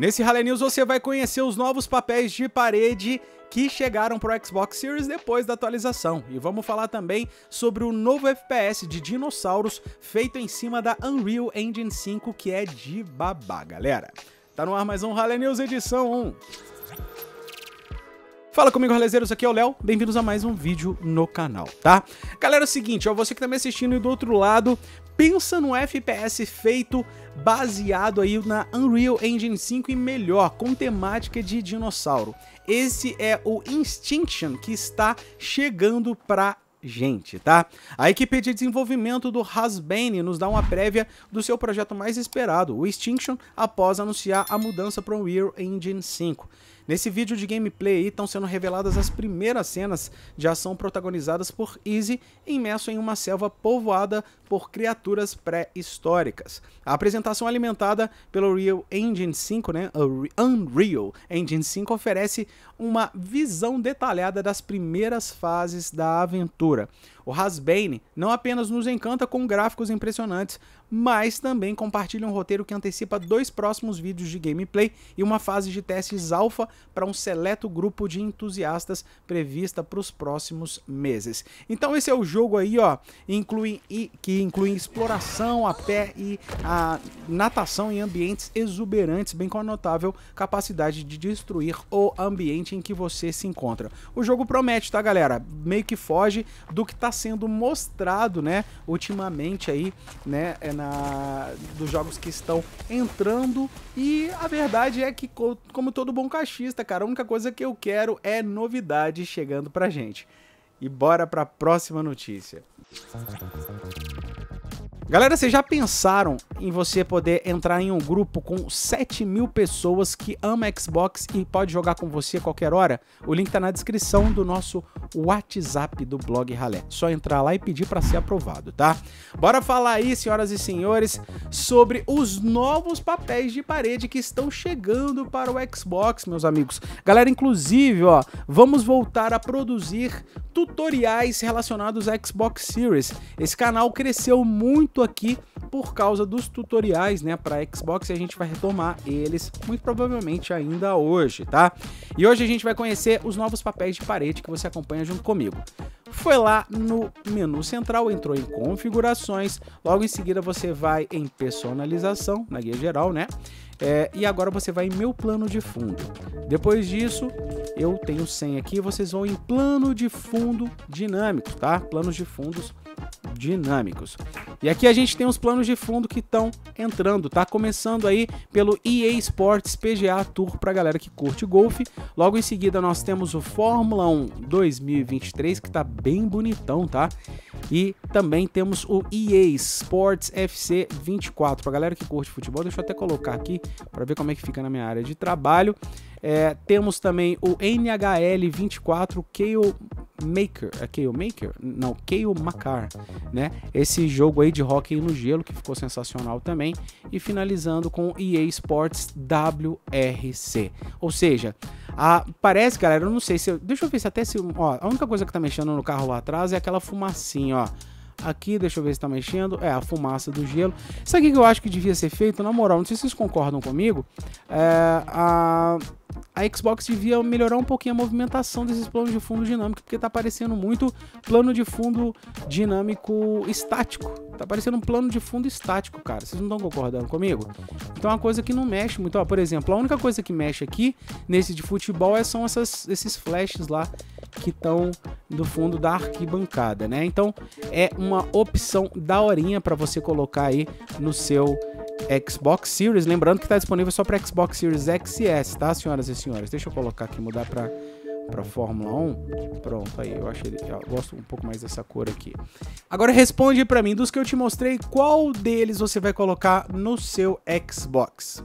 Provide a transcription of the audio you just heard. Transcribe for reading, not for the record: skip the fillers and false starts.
Nesse Ralé News você vai conhecer os novos papéis de parede que chegaram para o Xbox Series depois da atualização. E vamos falar também sobre o novo FPS de dinossauros feito em cima da Unreal Engine 5, que é de babá, galera. Tá no ar mais um Ralé News edição 1. Fala comigo, ralezeiros, aqui é o Léo, bem-vindos a mais um vídeo no canal, tá? Galera, é o seguinte, ó, você que tá me assistindo e do outro lado, pensa no FPS feito baseado aí na Unreal Engine 5 e melhor, com temática de dinossauro. Esse é o Instinction que está chegando pra gente, tá? A equipe de desenvolvimento do Hashbane nos dá uma prévia do seu projeto mais esperado, o Instinction, após anunciar a mudança para o Unreal Engine 5. Nesse vídeo de gameplay estão sendo reveladas as primeiras cenas de ação protagonizadas por Easy, imerso em uma selva povoada por criaturas pré-históricas. A apresentação alimentada pelo Unreal Engine 5, Unreal Engine 5 oferece uma visão detalhada das primeiras fases da aventura. O Hashbane não apenas nos encanta com gráficos impressionantes, mas também compartilha um roteiro que antecipa dois próximos vídeos de gameplay e uma fase de testes alfa para um seleto grupo de entusiastas prevista para os próximos meses. Então esse é o jogo aí, ó, que inclui exploração a pé e a natação em ambientes exuberantes, bem com a notável capacidade de destruir o ambiente em que você se encontra. O jogo promete, tá, galera? Meio que foge do que está sendo mostrado, né, ultimamente aí, né, dos jogos que estão entrando, e a verdade é que, como todo bom caixista, cara, a única coisa que eu quero é novidade chegando pra gente. E bora pra próxima notícia. Galera, vocês já pensaram em você poder entrar em um grupo com 7 mil pessoas que ama Xbox e pode jogar com você a qualquer hora? O link tá na descrição do nosso WhatsApp do blog Ralé. Só entrar lá e pedir para ser aprovado, tá? Bora falar aí, senhoras e senhores, sobre os novos papéis de parede que estão chegando para o Xbox, meus amigos. Galera, inclusive, ó, vamos voltar a produzir tutoriais relacionados a Xbox Series. Esse canal cresceu muito aqui por causa dos tutoriais, né, para Xbox, e a gente vai retomar eles muito provavelmente ainda hoje, tá? E hoje a gente vai conhecer os novos papéis de parede que você acompanha junto comigo. Foi lá no menu central, entrou em configurações, logo em seguida você vai em personalização, na guia geral, né? E agora você vai em meu plano de fundo. Depois disso, eu tenho 100 aqui, vocês vão em plano de fundo dinâmico, tá? Planos de fundos dinâmicos. E aqui a gente tem os planos de fundo que estão entrando, tá? Começando aí pelo EA Sports PGA Tour pra galera que curte golfe. Logo em seguida nós temos o Fórmula 1 2023, que tá bem bonitão, tá? E também temos o EA Sports FC 24, pra galera que curte futebol. Deixa eu até colocar aqui para ver como é que fica na minha área de trabalho. Temos também o NHL24 Kale Macar, né? Esse jogo aí de hóquei no gelo que ficou sensacional também, e finalizando com EA Sports WRC. Ou seja, parece, galera, eu não sei se, deixa eu ver se até se, ó, a única coisa que tá mexendo no carro lá atrás é aquela fumacinha, ó. Aqui, deixa eu ver se tá mexendo, é a fumaça do gelo. Isso aqui que eu acho que devia ser feito, na moral, não sei se vocês concordam comigo, a Xbox devia melhorar um pouquinho a movimentação desses planos de fundo dinâmico, porque tá parecendo muito plano de fundo dinâmico estático. Tá parecendo um plano de fundo estático, cara. Vocês não estão concordando comigo? Então é uma coisa que não mexe muito. Ó, por exemplo, a única coisa que mexe aqui, nesse de futebol, são esses flashes lá que estão do fundo da arquibancada, né? Então é uma opção daorinha pra você colocar aí no seu Xbox Series, lembrando que tá disponível só para Xbox Series X e S, tá, senhoras e senhores? Deixa eu colocar aqui, mudar para Fórmula 1, pronto, aí eu achei, eu gosto um pouco mais dessa cor aqui. Agora responde para mim, dos que eu te mostrei, qual deles você vai colocar no seu Xbox?